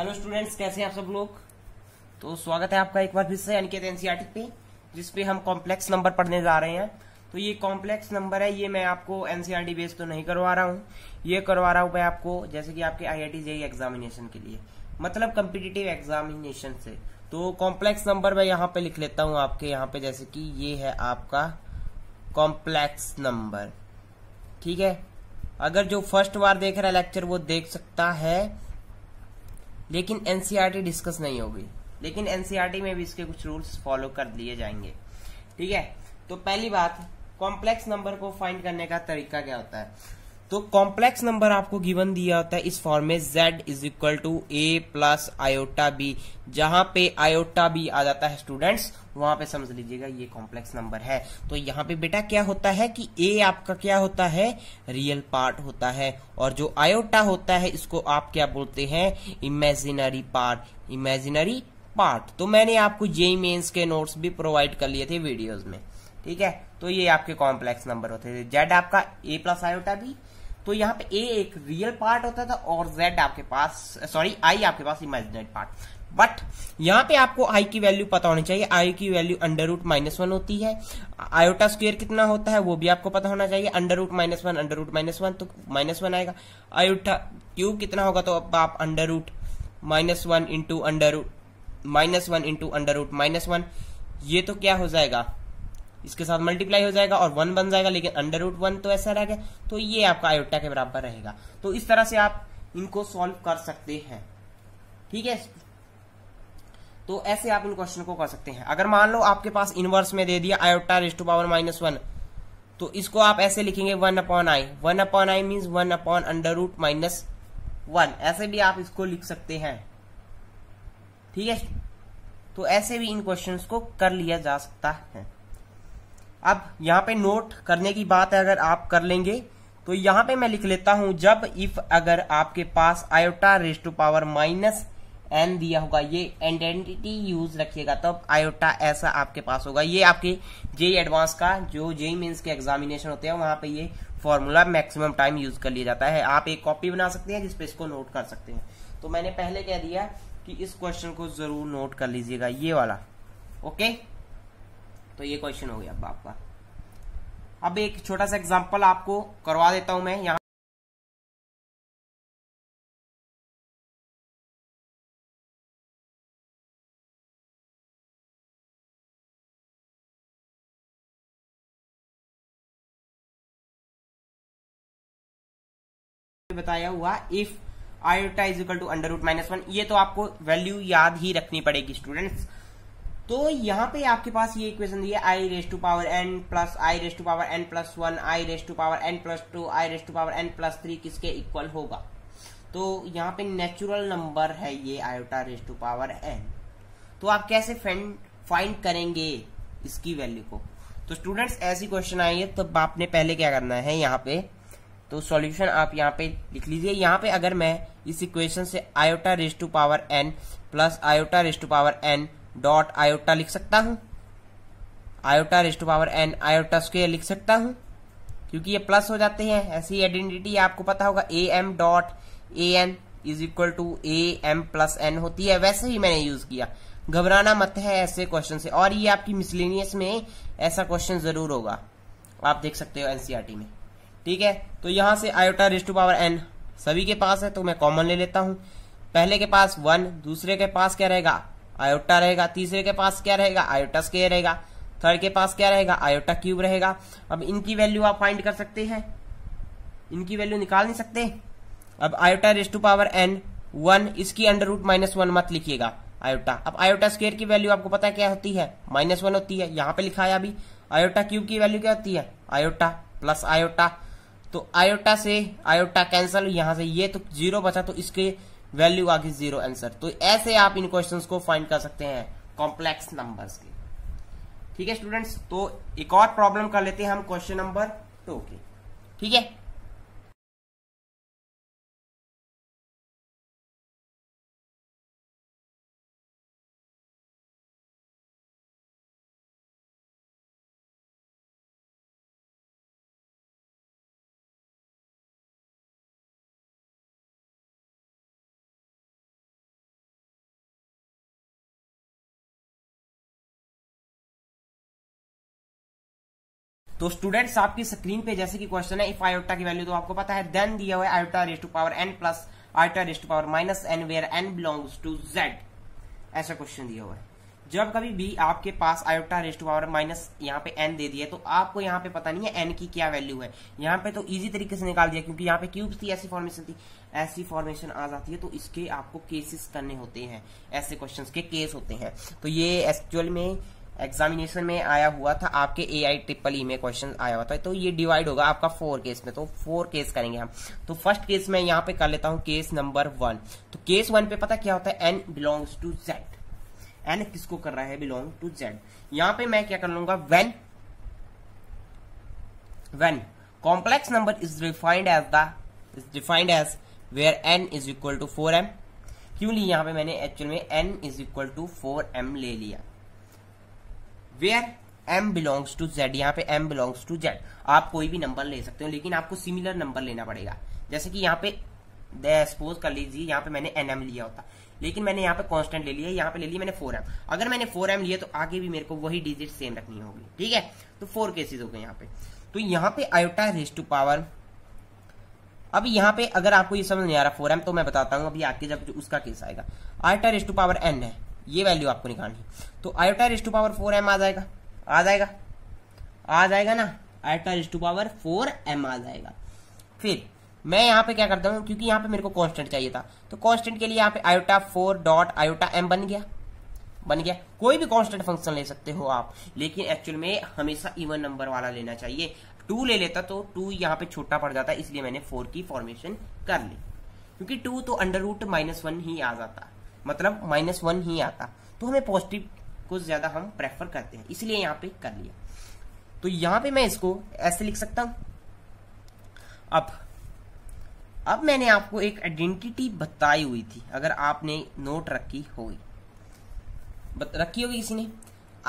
Hello students, कैसे हैं आप सब लोग। तो स्वागत है आपका एक बार फिर से अनिकेत एनसीईआरटी पे, जिसपे हम कॉम्प्लेक्स नंबर पढ़ने जा रहे हैं। तो ये कॉम्प्लेक्स नंबर है, ये मैं आपको एनसीईआरटी बेस तो नहीं करवा रहा हूँ, ये करवा रहा हूँ मैं आपको जैसे कि आपके आईआईटी जेईई एग्जामिनेशन के लिए, मतलब कम्पिटिटिव एग्जामिनेशन से। तो कॉम्प्लेक्स नंबर मैं यहाँ पे लिख लेता हूँ आपके यहाँ पे, जैसे कि ये है आपका कॉम्प्लेक्स नंबर। ठीक है, अगर जो फर्स्ट बार देख रहा है लेक्चर वो देख सकता है, लेकिन एनसीईआरटी डिस्कस नहीं होगी, लेकिन एनसीईआरटी में भी इसके कुछ रूल्स फॉलो कर लिए जाएंगे। ठीक है, तो पहली बात, कॉम्प्लेक्स नंबर को फाइंड करने का तरीका क्या होता है। तो कॉम्प्लेक्स नंबर आपको गिवन दिया होता है इस फॉर्म में, z is equal to A plus iota B, जहां पे आयोटा बी आ जाता है स्टूडेंट्स, वहां पे समझ लीजिएगा ये कॉम्प्लेक्स नंबर है। तो यहाँ पे बेटा क्या होता है कि a आपका क्या होता है, रियल पार्ट होता है, और जो आयोटा होता है इसको आप क्या बोलते हैं, इमेजिनरी पार्ट, इमेजिनरी पार्ट। तो मैंने आपको जेईई मेंस के नोट्स भी प्रोवाइड कर लिए थे वीडियोज में। ठीक है, तो ये आपके कॉम्प्लेक्स नंबर होते थे, जेड आपका ए प्लस आयोटा बी। तो यहाँ पे ए एक रियल पार्ट होता था और जेड आपके पास, सॉरी आई आपके पास इमेजिनरी पार्ट। बट यहाँ पे आपको आई की वैल्यू पता होनी चाहिए, आई की वैल्यू अंडर रूट -1 होती है। आयोटा स्क्वायर कितना होता है वो भी आपको पता होना चाहिए, अंडर रूट -1, अंडर रूट -1, तो -1 आएगा। आयोटा क्यूब कितना होगा, तो अब आप under root -1 into under root -1 into under root -1, ये तो क्या हो जाएगा, इसके साथ मल्टीप्लाई हो जाएगा और 1 बन जाएगा, लेकिन अंडर रूट 1 तो ऐसा रह गया, तो ये आपका आयोटा के बराबर रहेगा। तो इस तरह से आप इनको सॉल्व कर सकते हैं। ठीक है, तो ऐसे आप इन क्वेश्चन को कर सकते हैं। अगर मान लो आपके पास इनवर्स में दे दिया आयोटा रेज टू पावर -1, तो इसको आप ऐसे लिखेंगे 1/i, 1/i means 1 under root -1, ऐसे भी आप इसको लिख सकते हैं। ठीक है, तो ऐसे भी इन क्वेश्चन को कर लिया जा सकता है। अब यहाँ पे नोट करने की बात है, अगर आप कर लेंगे तो यहाँ पे मैं लिख लेता हूं, जब इफ अगर आपके पास iota raise to power -n दिया होगा, ये आइडेंटिटी यूज रखिएगा, तब आयोटा ऐसा आपके पास होगा। ये आपके जेईई एडवांस का, जो जेईई मेंस के एग्जामिनेशन होते हैं वहां पे ये फॉर्मूला मैक्सिमम टाइम यूज कर लिया जाता है। आप एक कॉपी बना सकते हैं जिसपे इसको नोट कर सकते हैं। तो मैंने पहले कह दिया कि इस क्वेश्चन को जरूर नोट कर लीजिएगा, ये वाला। ओके, तो ये क्वेश्चन हो गया अब आपका। अब एक छोटा सा एग्जांपल आपको करवा देता हूं मैं यहाँ। बताया हुआ if iota is equal to under root -1, ये तो आपको वैल्यू याद ही रखनी पड़ेगी स्टूडेंट्स। तो यहाँ पे आपके पास ये इक्वेशन दी है, i raise to power n plus i raise to power n plus 1, i raise to power n plus 2, i raise to power n plus 3 किसके इक्वल होगा। तो यहाँ पे नेचुरल नंबर है ये iota raise to power n। तो आप कैसे फाइंड करेंगे इसकी वैल्यू को। तो स्टूडेंट्स ऐसी क्वेश्चन आई है, तब आपने पहले क्या करना है यहाँ पे, तो सॉल्यूशन आप यहाँ पे लिख लीजिए। यहाँ पे अगर मैं इस इक्वेशन से iota raise to power n plus iota raise to power n dot iota लिख सकता हूं, iota raise to power n iota square लिख सकता हूं, क्योंकि ये प्लस हो जाते हैं। ऐसी आइडेंटिटी आपको पता होगा, a m dot a n is equal to a m plus n होती है, वैसे ही मैंने यूज किया, घबराना मत है ऐसे क्वेश्चन से। और ये आपकी मिसलेनियस में ऐसा क्वेश्चन जरूर होगा, आप देख सकते हो एनसीईआरटी में। ठीक है, तो यहां से iota raise to power n सभी के पास है, तो मैं कॉमन ले लेता हूं। पहले के पास 1, दूसरे के पास क्या रहेगा, आयोटा रहेगा, तीसरे के पास क्या रहेगा, आयोटा स्क्वायर रहेगा, थर्ड के पास क्या रहेगा, आयोटा क्यूब रहेगा। अब इनकी वैल्यू आप फाइंड कर सकते हैं, इनकी वैल्यू निकाल नहीं सकते। अब iota raise to power n 1, इसकी अंडर रूट -1 मत लिखिएगा आयोटा। अब आयोटा स्क्वायर की वैल्यू आपको पता है क्या होती है, -1 होती है, यहाँ पे लिखा है अभी। आयोटा क्यूब की वैल्यू क्या होती है, आयोटा प्लस आयोटा, तो आयोटा से आयोटा कैंसल, यहाँ से ये तो 0 बचा, तो इसके वैल्यू आ गई 0 आंसर। तो ऐसे आप इन क्वेश्चंस को फाइंड कर सकते हैं कॉम्प्लेक्स नंबर्स के। ठीक है स्टूडेंट्स, तो एक और प्रॉब्लम कर लेते हैं हम, क्वेश्चन नंबर 2 की। ठीक है, तो स्टूडेंट्स आपकी स्क्रीन पे जैसे कि क्वेश्चन है इफ आयोटा की वैल्यू तो आपको पता है, देन दिया हुआ है iota raise to power n plus iota raise to power minus n where n belongs to Z, ऐसा क्वेश्चन दिया हुआ है। जब कभी भी आपके पास iota raise to power minus यहाँ पे एन दे दिया तो आपको यहाँ पे पता नहीं है एन की क्या वैल्यू है। यहाँ पे तो इजी तरीके से निकाल दिया क्योंकि यहाँ पे क्यूब्स थी, ऐसी फॉर्मेशन थी, ऐसी फॉर्मेशन आ जाती है तो इसके आपको केसेस करने होते हैं, ऐसे क्वेश्चन के केस होते हैं। तो ये एक्चुअल में एग्जामिनेशन में आया हुआ था, आपके AIEEE में क्वेश्चन आया हुआ था। तो ये डिवाइड होगा आपका 4 केस में, तो 4 केस करेंगे हम। तो फर्स्ट केस मैं यहाँ पे कर लेता हूँ केस नंबर 1। तो केस 1 पे पता क्या होता है, n belongs to z, n किसको कर रहा है बिलोंग टू z। यहाँ पे मैं क्या कर लूंगा, when complex number is defined as where n is equal to 4m, क्यों ली यहाँ पे मैंने एक्चुअल में n is equal to 4m ले लिया, Where m belongs to z, यहाँ पे m belongs to z। आप कोई भी नंबर ले सकते हो लेकिन आपको सिमिलर नंबर लेना पड़ेगा। जैसे कि यहाँ पे सपोज कर लीजिए यहाँ पे मैंने nm लिया होता लेकिन मैंने यहाँ पे कांस्टेंट ले लिया, यहाँ पे ले लिया मैंने 4m। अगर मैंने 4m लिया तो आगे भी मेरे को वही डिजिट सेम रखनी होगी, ठीक है। तो 4 केसेस हो गए यहाँ पे। तो यहाँ पे आयोटा रेज टू पावर, अब यहाँ पे अगर आपको ये समझ नहीं आ रहा 4m तो मैं बताता हूँ अभी आके जब उसका केस आएगा। Iota raise to power n है, ये वैल्यू आपको निकालनी है। तो iota raise to power 4m आ जाएगा ना, iota raise to power 4m आ जाएगा। फिर मैं यहाँ पे क्या करता हूँ, क्योंकि यहाँ पे मेरे को कांस्टेंट चाहिए था तो कांस्टेंट के लिए यहाँ पे आयोटा 4 डॉट आयोटा m बन गया। कोई भी कांस्टेंट फंक्शन ले सकते हो आप, लेकिन एक्चुअल में हमेशा इवन नंबर वाला लेना चाहिए। 2 ले लेता तो 2 यहाँ पे छोटा पड़ जाता, इसलिए मैंने 4 की फॉर्मेशन कर ली, क्योंकि 2 तो अंडर रूट -1 ही आ जाता, मतलब -1 ही आता, तो हमें पॉजिटिव को ज्यादा हम प्रेफर करते हैं, इसलिए यहाँ पे कर लिया। तो यहाँ पे मैं इसको ऐसे लिख सकता हूं। अब मैंने आपको एक आइडेंटिटी बताई हुई थी, अगर आपने नोट रखी होगी किसी ने,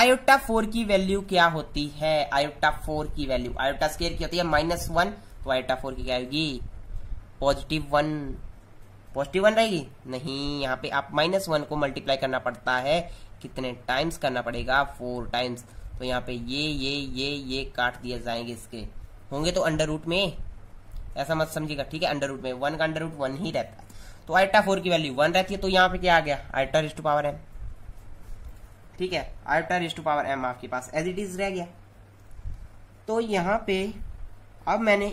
आयोटा 4 की वैल्यू क्या होती है। आयोटा 4 की वैल्यू, आयोटा स्क्वायर की होती है -1, तो आयोटा 4 की क्या होगी, पॉजिटिव 1 रहेगी। नहीं, यहाँ पे आप -1 को मल्टीप्लाई करना पड़ता है, कितने टाइम्स करना पड़ेगा, 4 टाइम्स। तो यहाँ पे ये काट दिए जाएंगे, इसके होंगे तो अंडर रूट में, ऐसा मत समझिएगा, ठीक है। अंडर रूट में 1 का अंडर रूट 1 ही रहता है, तो आयोटा 4 की वैल्यू 1 रहती है। तो यहाँ पे क्या आ गया, iota raise to power m, ठीक है। Iota raise to power m आपके पास एज इट इज रह गया। तो यहाँ पे अब मैंने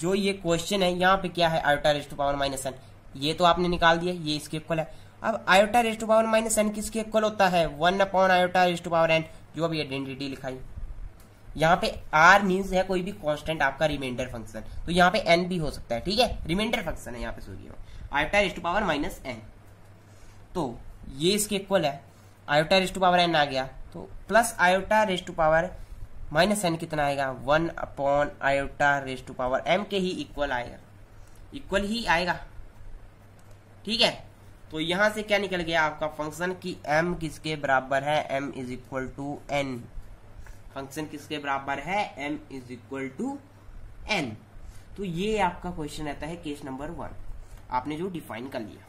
जो ये क्वेश्चन है, यहाँ पे क्या है, iota raise to power -n, ये तो आपने निकाल दिया, ये इसके इक्वल है। अब iota raise to power -n किसके इक्वल होता है, 1 upon iota raise to power n, जो अभी आइडेंटिटी लिखाई। यहाँ पे r मींस है कोई भी कांस्टेंट आपका रिमाइंडर फंक्शन, तो यहाँ पे n भी हो सकता है, ठीक है, रिमाइंडर फंक्शन है यहाँ पे, सोचिए iota raise to power -n। तो ये इसके इक्वल है, iota raise to power n आ गया, तो plus iota raise to power -n कितना आएगा, 1 upon iota raise to power m के ही इक्वल ही आएगा, ठीक है। तो यहां से क्या निकल गया आपका फंक्शन कि m किसके बराबर है, m is equal to n। Function किसके बराबर है, m is equal to n। तो ये आपका क्वेश्चन रहता है केस नंबर 1, आपने जो डिफाइन कर लिया।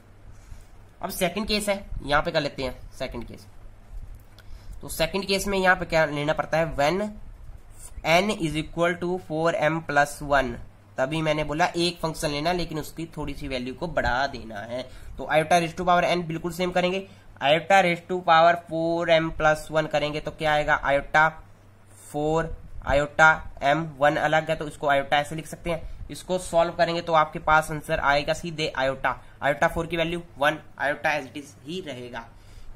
अब सेकंड केस है, यहां पे कर लेते हैं सेकंड केस। तो सेकंड केस में यहां पे क्या लेना पड़ता है, when n is equal to 4m+1, तभी मैंने बोला एक फंक्शन लेना लेकिन उसकी थोड़ी सी वैल्यू को बढ़ा देना है। तो iota raise to power n बिल्कुल सेम करेंगे, iota raise to power 4m+1 करेंगे तो क्या आएगा, आयोटा 4 आयोटा m, 1 अलग है तो इसको आयोटा ऐसे लिख सकते हैं। इसको सॉल्व करेंगे तो आपके पास आंसर आएगा सीधे आयोटा, आयोटा 4 की value 1, iota as it is ही रहेगा।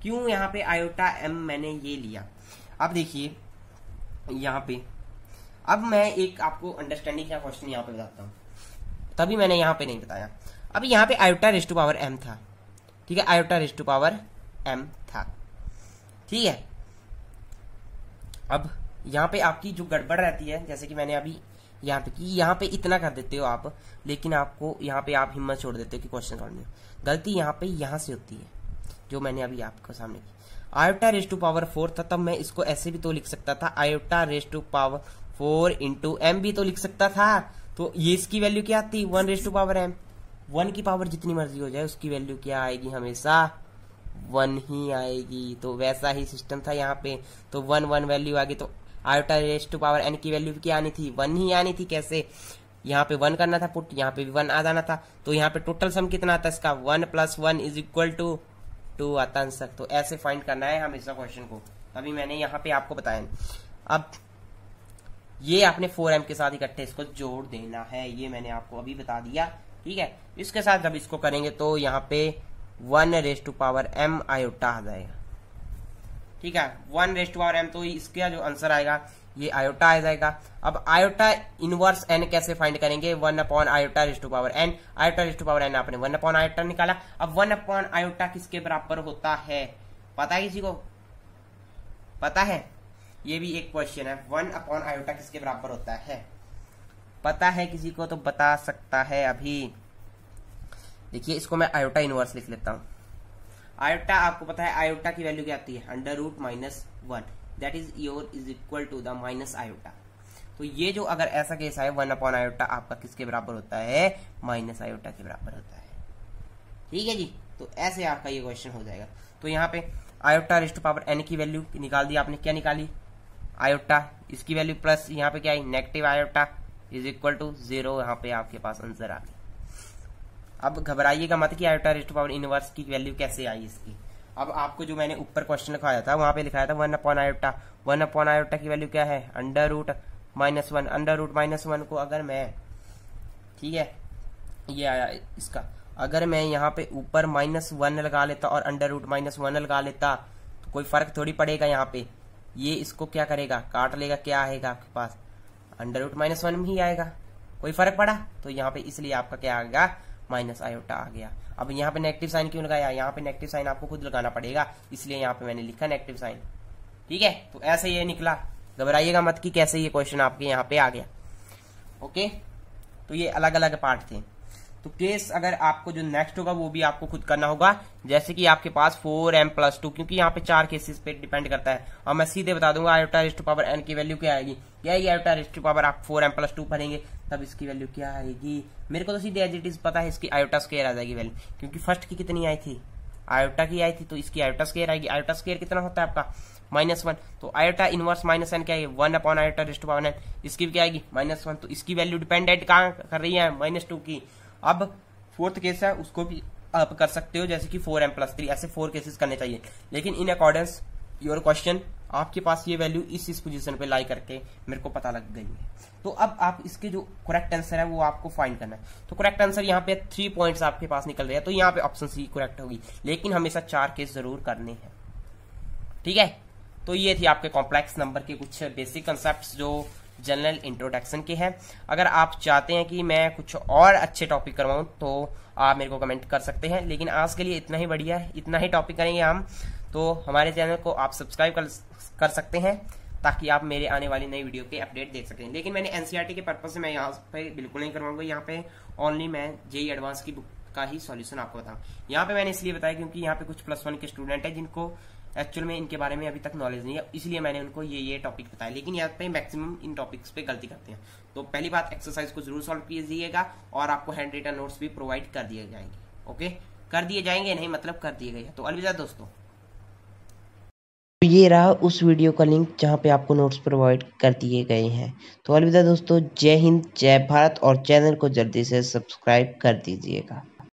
क्यों यहाँ पे आयोटा m मैंने ये लिया। अब देखिए यहाँ पे, अब मैं एक आपको अंडरस्टैंडिंग का क्वेश्चन यहाँ पे बताता हूँ, तभी मैंने यहाँ पे नहीं बताया। अब यहाँ पे iota raise to power m था, ठीक है, iota raise to power m था, ठीक है। अब यहाँ पे आपकी जो गड़बड़ रहती है, जैसे कि मैंने अभी यहाँ पे की, यहाँ पे इतना कर देते हो आप, लेकिन आपको यहाँ पे आप हिम्मत छोड़ देते हो कि क्वेश्चन करने में गलती यहाँ पे यहाँ से होती है, जो मैंने अभी आपको सामने की। आयोटा रेज टू पावर 4 था, तब मैं इसको ऐसे भी तो लिख सकता था, iota raise to power 4 into m भी तो लिख सकता था। तो ये इसकी वैल्यू क्या आती, 1 रेज टू पावर m, 1 की पावर जितनी मर्जी हो जाए उसकी वैल्यू क्या आएगी, हमेशा 1 ही आएगी। तो वैसा ही सिस्टम था यहाँ पे, तो 1 1 वैल्यू आ गई। तो iota raise to power n की वैल्यू क्या आनी थी, 1 ही आनी थी। कैसे, यहाँ पे 1 करना था पुट, यहाँ पे भी 1 आ जाना था। तो यहाँ पे टोटल सम कितना आता है इसका, 1 + 1 = 2 आता आंसर। तो ऐसे फाइंड करना है हमेशा क्वेश्चन को, अभी मैंने यहाँ पे आपको बताया। अब ये आपने 4m के साथ इकट्ठे इसको जोड़ देना है, ये मैंने आपको अभी बता दिया, ठीक है। इसके साथ जब इसको करेंगे तो यहाँ पे 1 raise to power m iota आ जाएगा, ठीक है, 1 रेस टू पावर m। तो इसका जो आंसर आएगा ये आयोटा आ जाएगा। अब आयोटा इनवर्स n कैसे फाइंड करेंगे, 1 upon iota raise to power n। Iota raise to power n आपने 1 अपॉन आयोटा निकाला। अब 1 अपॉन आयोटा किसके बराबर होता है, पता है किसी को, पता है? ये भी एक क्वेश्चन है, 1 अपॉन आयोटा किसके बराबर होता है, पता है किसी को तो बता सकता है। अभी देखिए, इसको मैं आयोटा इनवर्स लिख लेता हूं। आयोटा आपको पता है आयोटा की वैल्यू क्या आती है, √-1। That is your is equal to the minus iota. तो ये जो अगर ऐसा केस है, 1 अपॉन आयोटा आपका किसके बराबर होता है, माइनस आयोटा के बराबर होता है, ठीक है जी। तो ऐसे आपका ये क्वेश्चन हो जाएगा। तो यहाँ पे आयोटा रेस्ट पावर एन की वैल्यू निकाल दी आपने, क्या निकाली, आयोटा, इसकी वैल्यू प्लस यहाँ पे क्या है, negative iota is equal to 0। यहाँ पे आपके पास आंसर आ गया। अब घबराइएगा मत कि आयोटा रेस्ट पावर इनवर्स की वैल्यू कैसे आई इसकी। अब आपको जो मैंने ऊपर क्वेश्चन लिखाया था वहां पे लिखाया था 1 अपॉन आयोटा की वैल्यू क्या है, √-1। √-1 को अगर मैं, ठीक है, ये आया इसका, अगर मैं यहाँ पे ऊपर -1 लगा लेता और √-1 लगा लेता तो कोई फर्क थोड़ी पड़ेगा। यहाँ पे ये इसको क्या करेगा, काट लेगा, क्या आएगा आपके पास, √-1 ही आएगा, कोई फर्क पड़ा। तो यहाँ पे इसलिए आपका क्या आएगा, माइनस आयोटा आ गया। अब यहाँ पे नेगेटिव साइन क्यों लगाया, यहाँ पे नेगेटिव साइन आपको खुद लगाना पड़ेगा, इसलिए यहाँ पे मैंने लिखा नेगेटिव साइन, ठीक है। तो ऐसे ये निकला, घबराइएगा मत कि कैसे ये क्वेश्चन आपके यहाँ पे आ गया, ओके। तो ये अलग अलग पार्ट थे। तो केस अगर आपको जो नेक्स्ट होगा वो भी आपको खुद करना होगा, जैसे कि आपके पास 4m + 2, क्योंकि यहाँ पे 4 केसेस पे डिपेंड करता है। और मैं सीधे बता दूंगा iota rest to power n की वैल्यू क्या आएगी, क्या आएगी, आयोटा रेस्ट टू पावर आप 4m + 2 भरेंगे तब इसकी वैल्यू क्या आएगी। मेरे को तो सीधे एज इट इज पता है, इसकी आयोटा स्क्वायर आ जाएगी वैल्यू, क्योंकि फर्स्ट की कितनी आई थी, आयोटा की आई थी, तो इसकी आयोटा स्क्वायर आएगी। आयोटा स्क्वायर कितना होता है आपका, -1। तो आयोटा इनवर्स -n क्या है, 1 upon iota rest to power n। इसकी भी क्या आएगी, -1। तो इसकी वैल्यू डिपेंडेंट कहाँ कर रही है, -2 की। अब फोर्थ केस है, उसको भी आप कर सकते हो, जैसे कि 4m + 3। ऐसे 4 केसेस करने चाहिए, लेकिन इन अकॉर्डेंस योर क्वेश्चन आपके पास ये वैल्यू इस पोजीशन पे लाई करके मेरे को पता लग गई है। तो अब आप इसके जो करेक्ट आंसर है वो आपको फाइंड करना है। तो करेक्ट आंसर यहाँ पे 3 पॉइंट्स आपके पास निकल रहे हैं, तो यहाँ पे ऑप्शन सी करेक्ट होगी, लेकिन हमेशा 4 केस जरूर करने हैं, ठीक है। तो ये थी आपके कॉम्प्लेक्स नंबर के कुछ बेसिक कंसेप्ट जो जनरल इंट्रोडक्शन के हैं। अगर आप चाहते हैं कि मैं कुछ और अच्छे टॉपिक करवाऊं तो आप मेरे को कमेंट कर सकते हैं, लेकिन आज के लिए इतना ही बढ़िया है, इतना ही टॉपिक करेंगे हम। तो हमारे चैनल को आप सब्सक्राइब कर सकते हैं ताकि आप मेरे आने वाली नई वीडियो के अपडेट देख सकें। लेकिन मैंने एनसीईआरटी के पर्पज से मैं यहाँ पे बिल्कुल नहीं करवाऊंगा, यहाँ पे ओनली मैं जेईई एडवांस की बुक का ही सॉल्यूशन आपको बताऊँ। यहाँ पे मैंने इसलिए बताया क्योंकि यहाँ पे कुछ +1 के स्टूडेंट है जिनको एक्चुअल में इनके बारे में अभी तक नॉलेज नहीं है, इसलिए मैंने उनको ये टॉपिक बताया, लेकिन यहाँ पे मैक्सिमम इन टॉपिक्स पे गलती करते हैं। तो पहली बात, एक्सरसाइज को जरूर सॉल्व कीजिएगा और आपको हैंड रिटन नोट्स भी प्रोवाइड कर दिए जाएंगे, ओके, कर दिए जाएंगे नहीं मतलब कर दिए गए। तो अलविदा दोस्तों। ये रहा उस वीडियो का लिंक जहाँ पे आपको नोट्स प्रोवाइड कर दिए गए हैं। तो अलविदा दोस्तों, जय हिंद, जय भारत, और चैनल को जल्दी से सब्सक्राइब कर दीजिएगा।